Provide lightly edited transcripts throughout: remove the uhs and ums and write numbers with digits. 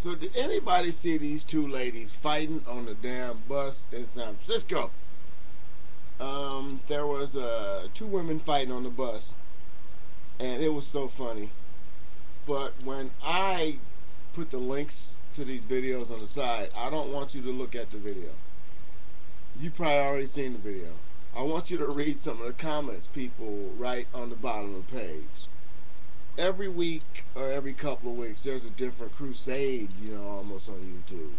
So did anybody see these two ladies fighting on the damn bus in San Francisco? There was two women fighting on the bus, and it was so funny. But when I put the links to these videos on the side, I don't want you to look at the video. You probably already seen the video. I want you to read some of the comments people write on the bottom of the page. Every week or every couple of weeks, there's a different crusade, you know, almost on YouTube.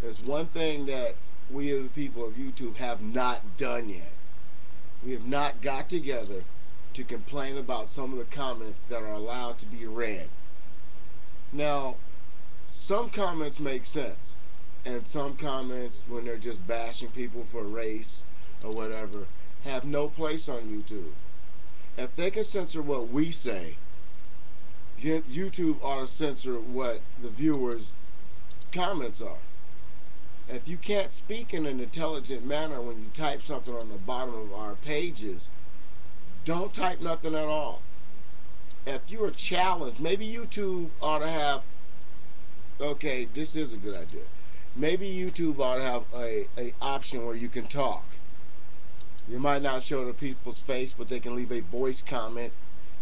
There's one thing that we as the people of YouTube have not done yet. We have not got together to complain about some of the comments that are allowed to be read. Now, some comments make sense, and some comments, when they're just bashing people for race or whatever, have no place on YouTube. If they can censor what we say, YouTube ought to censor what the viewers' comments are. If you can't speak in an intelligent manner when you type something on the bottom of our pages, don't type nothing at all. If you're challenged, maybe YouTube ought to have, okay, this is a good idea. Maybe YouTube ought to have a option where you can talk. You might not show the people's face, but they can leave a voice comment,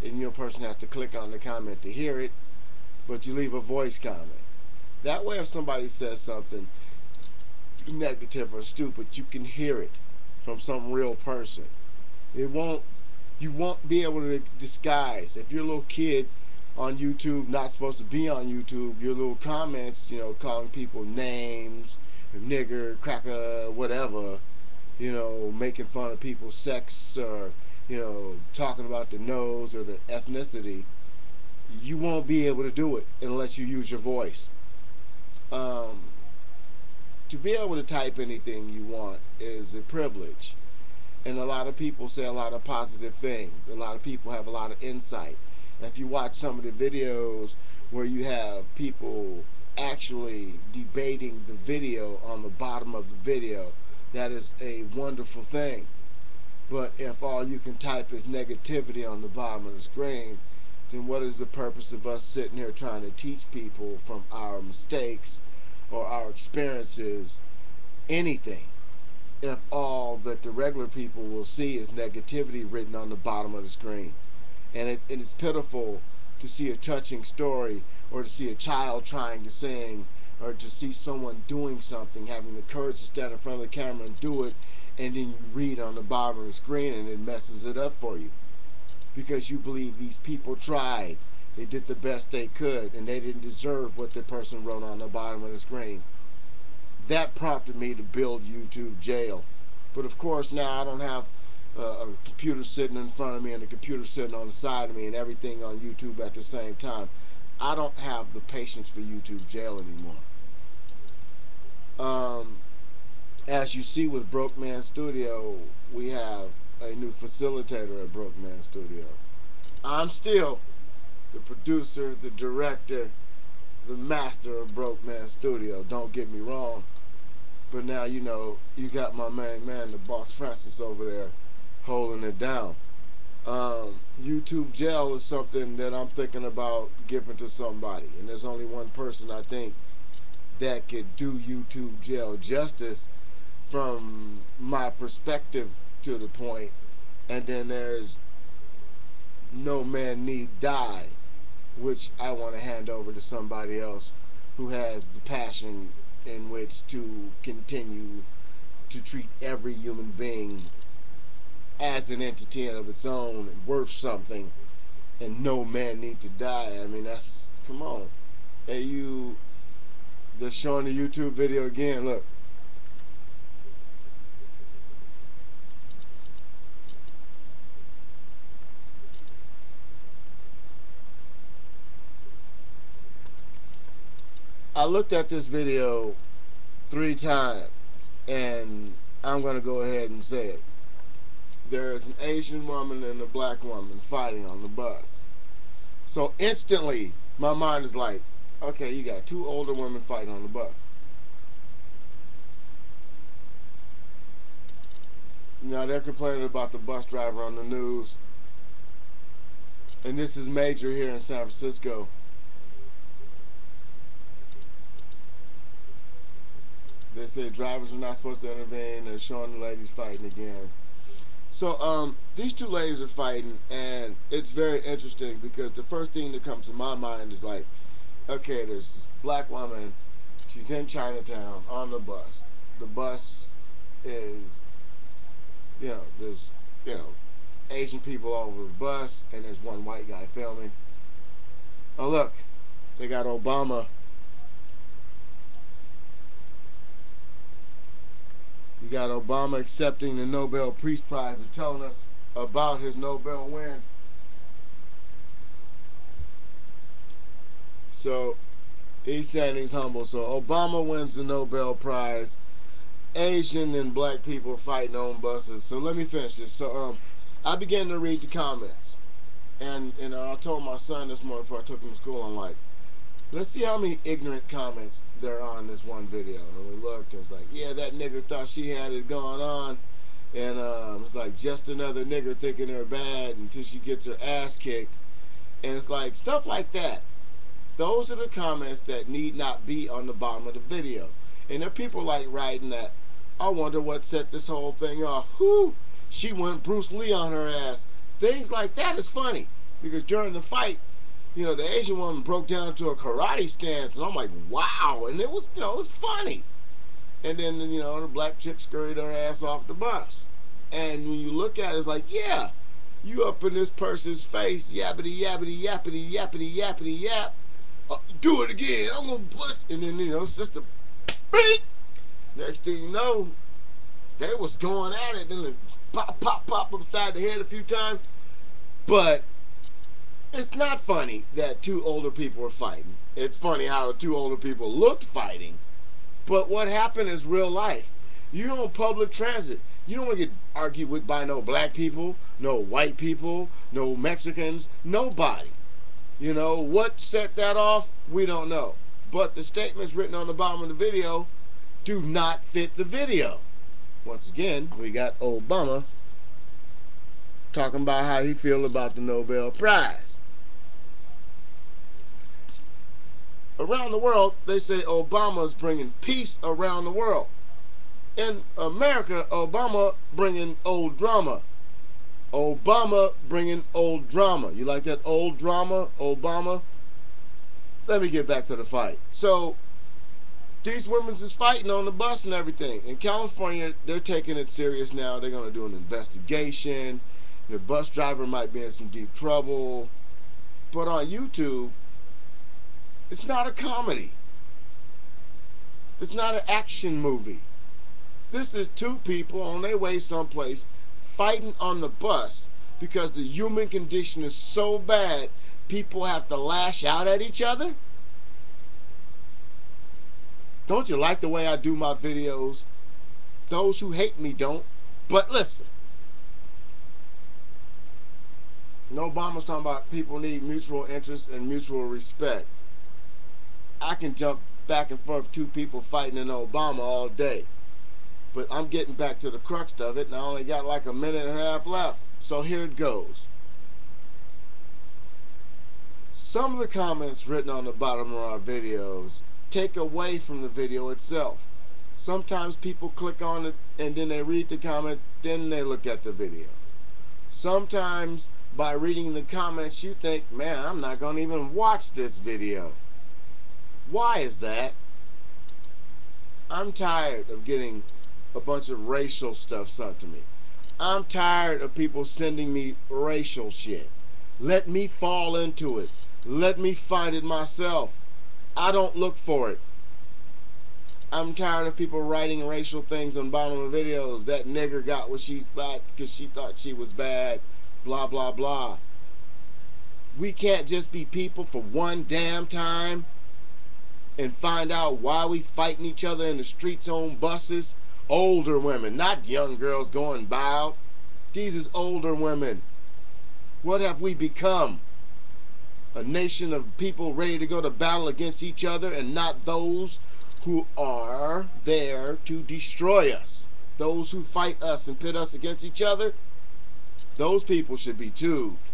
and your person has to click on the comment to hear it, but you leave a voice comment. That way, if somebody says something negative or stupid, you can hear it from some real person. It won't, you won't be able to disguise. If you're a little kid on YouTube, not supposed to be on YouTube, your little comments, you know, calling people names, nigger, cracker, whatever, you know, making fun of people's sex, or, you know, talking about the nose or the ethnicity, you won't be able to do it unless you use your voice. To be able to type anything you want is a privilege. And a lot of people say a lot of positive things. A lot of people have a lot of insight. If you watch some of the videos where you have people actually debating the video on the bottom of the video, that is a wonderful thing. But if all you can type is negativity on the bottom of the screen, then what is the purpose of us sitting here trying to teach people from our mistakes or our experiences anything, if all that the regular people will see is negativity written on the bottom of the screen? And it's pitiful to see a touching story, or to see a child trying to sing, or to see someone doing something, having the courage to stand in front of the camera and do it, and then you read on the bottom of the screen and it messes it up for you, because you believe these people tried, they did the best they could, and they didn't deserve what the person wrote on the bottom of the screen. That prompted me to build YouTube Jail. But of course now I don't have a computer sitting in front of me and a computer sitting on the side of me and everything on YouTube at the same time. I don't have the patience for YouTube Jail anymore. As you see with Broke Man Studio, we have a new facilitator at Broke Man Studio. I'm still the producer, the director, the master of Broke Man Studio, don't get me wrong. But now, you know, you got my main man, the boss Francis over there, holding it down. YouTube Jail is something that I'm thinking about giving to somebody, and there's only one person I think that could do YouTube Jail justice from my perspective to the point. And then there's No Man Need Die, which I want to hand over to somebody else who has the passion in which to continue to treat every human being as an entity of its own and worth something, and no man need to die. I mean, that's, come on. Hey, you, they're showing the YouTube video again, look. I looked at this video 3 times, and I'm gonna go ahead and say it. There is an Asian woman and a black woman fighting on the bus. So instantly, my mind is like, okay, you got 2 older women fighting on the bus. Now they're complaining about the bus driver on the news. And this is major here in San Francisco. that said drivers are not supposed to intervene. They're showing the ladies fighting again. So these two ladies are fighting, and it's very interesting because the first thing that comes to my mind is like, okay, there's this black woman. She's in Chinatown on the bus. The bus is, you know, there's, you know, Asian people all over the bus, and there's one white guy filming. Oh, look, they got Obama. You got Obama accepting the Nobel Peace Prize and telling us about his Nobel win. So he's saying he's humble. So Obama wins the Nobel Prize. Asian and black people fighting on buses. So let me finish this. So I began to read the comments. And I told my son this morning before I took him to school, I'm like, let's see how many ignorant comments there are on this one video. And we looked, and it's like, yeah, that nigger thought she had it going on. And it's like, just another nigger thinking they're bad until she gets her ass kicked. And it's like, stuff like that. Those are the comments that need not be on the bottom of the video. And there are people like writing that, I wonder what set this whole thing off. Whoo! She went Bruce Lee on her ass. Things like that is funny. Because during the fight, you know, the Asian woman broke down into a karate stance, and I'm like, wow, and it was, you know, it was funny. And then, you know, the black chick scurried her ass off the bus. And when you look at it, it's like, yeah, you up in this person's face, yappity, yappity, yappity, yappity, yappity, yap. Do it again, I'm gonna put, and then, you know, sister, beep. Next thing you know, they was going at it, and it pop, pop, pop upside the head a few times, but it's not funny that two older people were fighting. It's funny how two older people looked fighting. But what happened is real life. You're on public transit. You don't want to get argued with by no black people, no white people, no Mexicans, nobody. You know, what set that off? We don't know. But the statements written on the bottom of the video do not fit the video. Once again, we got Obama talking about how he feels about the Nobel Prize. Around the world, they say Obama's bringing peace around the world. In America, Obama bringing old drama. Obama bringing old drama. You like that old drama, Obama? Let me get back to the fight. So, these women's is fighting on the bus and everything. In California, they're taking it serious now. They're going to do an investigation. The bus driver might be in some deep trouble. But on YouTube, it's not a comedy. It's not an action movie. This is two people on their way someplace fighting on the bus because the human condition is so bad, people have to lash out at each other. Don't you like the way I do my videos? Those who hate me don't. But listen. Obama's talking about people need mutual interest and mutual respect. I can jump back and forth two people fighting in Obama all day. But I'm getting back to the crux of it, and I only got like a minute and a half left. So here it goes. Some of the comments written on the bottom of our videos take away from the video itself. Sometimes people click on it and then they read the comment, then they look at the video. Sometimes by reading the comments you think, man, I'm not going to even watch this video. Why is that? I'm tired of getting a bunch of racial stuff sent to me. I'm tired of people sending me racial shit. Let me fall into it. Let me find it myself. I don't look for it. I'm tired of people writing racial things on the bottom of videos. That nigger got what she thought because she thought she was bad. Blah, blah, blah. We can't just be people for one damn time and find out why we fighting each other in the streets on buses. Older women, not young girls going wild. These is older women. What have we become? A nation of people ready to go to battle against each other and not those who are there to destroy us. Those who fight us and pit us against each other, those people should be tubed.